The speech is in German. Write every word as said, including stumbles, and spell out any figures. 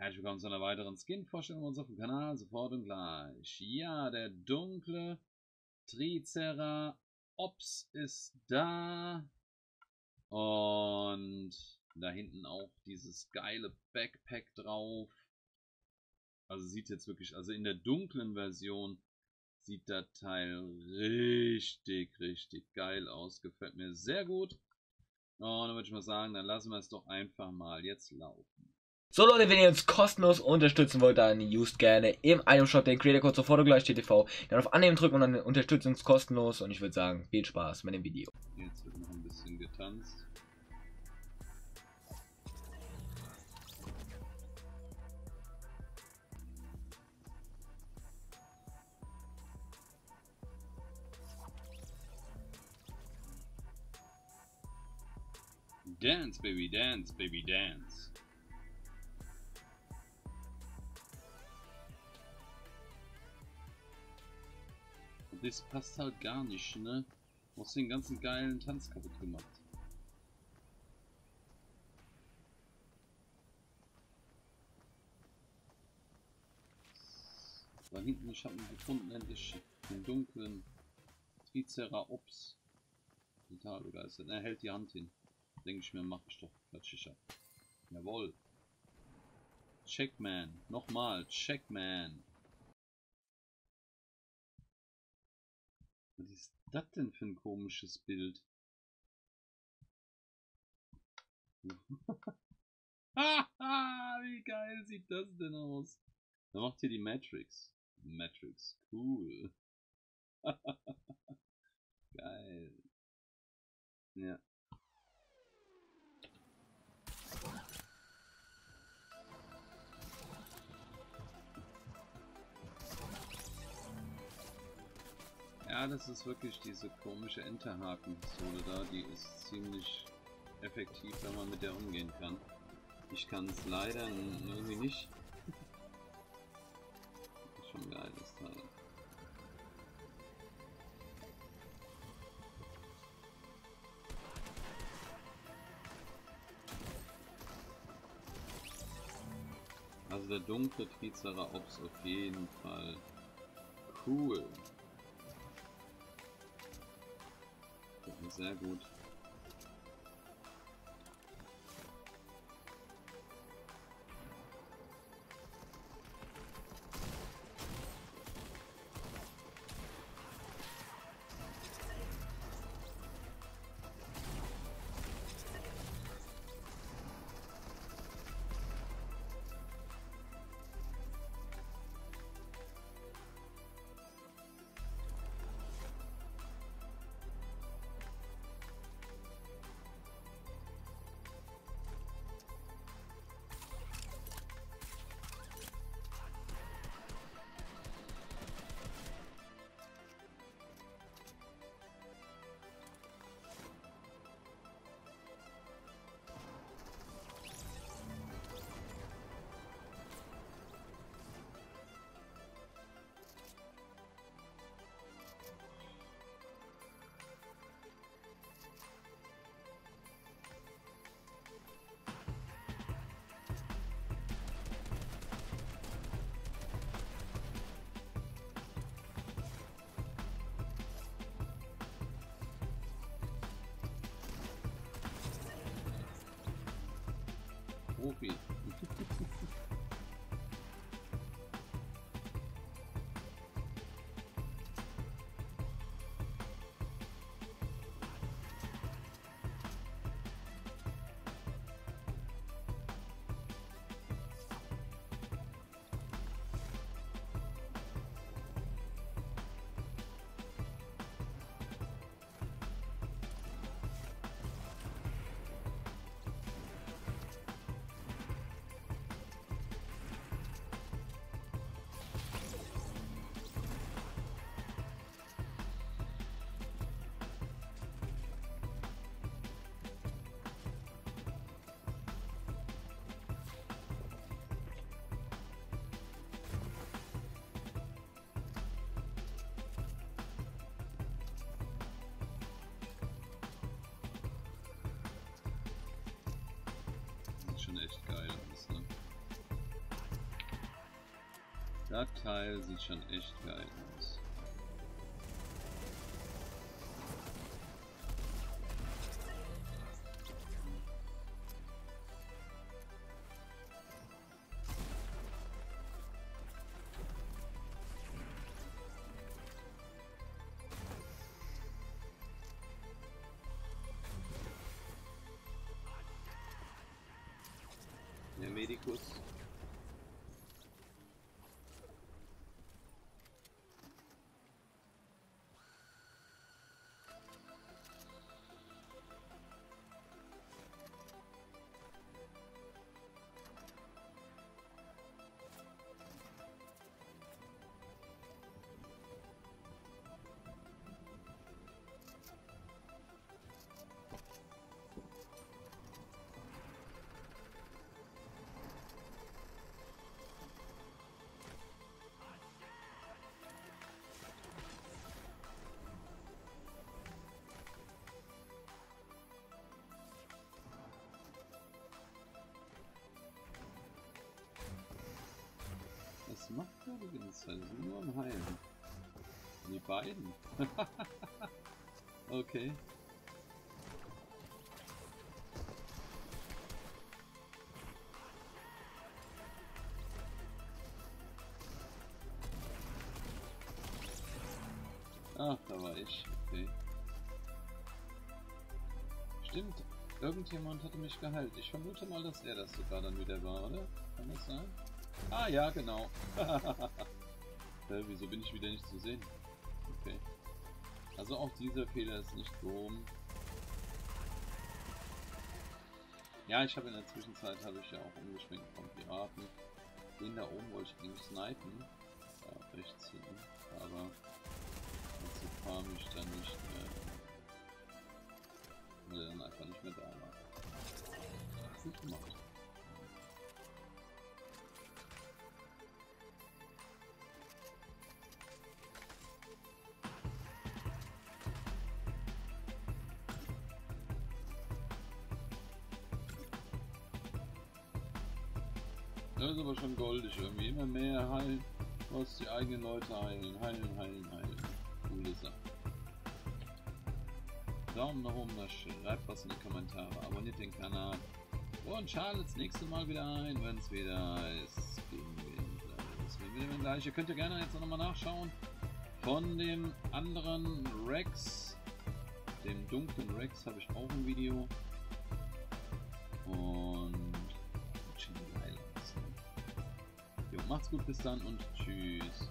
Herzlich willkommen zu einer weiteren Skin-Vorstellung auf unserem Kanal, Sofort und Gleich. Ja, der dunkle TriceraOps ist da. Und da hinten auch dieses geile Backpack drauf. Also sieht jetzt wirklich, also in der dunklen Version sieht das Teil richtig, richtig geil aus. Gefällt mir sehr gut. Und dann würde ich mal sagen, dann lassen wir es doch einfach mal jetzt laufen. So Leute, wenn ihr uns kostenlos unterstützen wollt, dann used gerne im Itemshop den Creator-Code Sofort und Gleich T V. Dann auf Annehmen drücken und dann unterstützt uns kostenlos. Und ich würde sagen, viel Spaß mit dem Video. Jetzt wird noch ein bisschen getanzt. Dance, baby, dance, baby, dance. Und das passt halt gar nicht, ne? Du hast den ganzen geilen Tanz kaputt gemacht. Da hinten, ich hab ihn gefunden, endlich. Den dunklen TriceraOps. Total begeistert. Er hält die Hand hin. Denke ich mir, mach ich doch, klatsch ich ab. Jawohl. Checkman. Nochmal. Checkman. Was ist das denn für ein komisches Bild? Wie geil sieht das denn aus? Da macht ihr die Matrix. Matrix. Cool. Geil. Ja. Ja, das ist wirklich diese komische Enterhaken-Pistole da, die ist ziemlich effektiv, wenn man mit der umgehen kann. Ich kann es leider irgendwie nicht. Das ist schon geil, das Teil. Also der dunkle TriceraOps auf jeden Fall cool. Sehr gut. Profi. Das Teil sieht schon echt geil aus. Der Medikus. Was macht er die ganze Zeit? Das ist nur am Heilen. Die beiden. Okay. Ach, da war ich. Okay. Stimmt. Irgendjemand hatte mich geheilt. Ich vermute mal, dass er das sogar dann wieder war, oder? Kann das sein? Ah ja, genau. äh, wieso bin ich wieder nicht zu sehen? Okay. Also auch dieser Fehler ist nicht behoben. Ja, ich habe in der Zwischenzeit habe ich ja auch umgeschwenkt vom Piraten. Den da oben wollte ich eigentlich snipen. Da rechts hin. Aber dazu kam ich dann nicht mehr. Weil er dann einfach nicht mehr da war. Gut gemacht. Das ist aber schon goldig irgendwie. Immer mehr heilen, was die eigenen Leute heilen. Heilen, heilen, heilen. Coole Sache. Daumen nach oben, schreibt was in die Kommentare, abonniert den Kanal und schaltet das nächste Mal wieder ein, wenn es wieder heißt. Gegen gleich. Ihr könnt ja gerne jetzt nochmal nachschauen von dem anderen Rex. Dem dunklen Rex habe ich auch ein Video. Und macht's gut, bis dann und tschüss.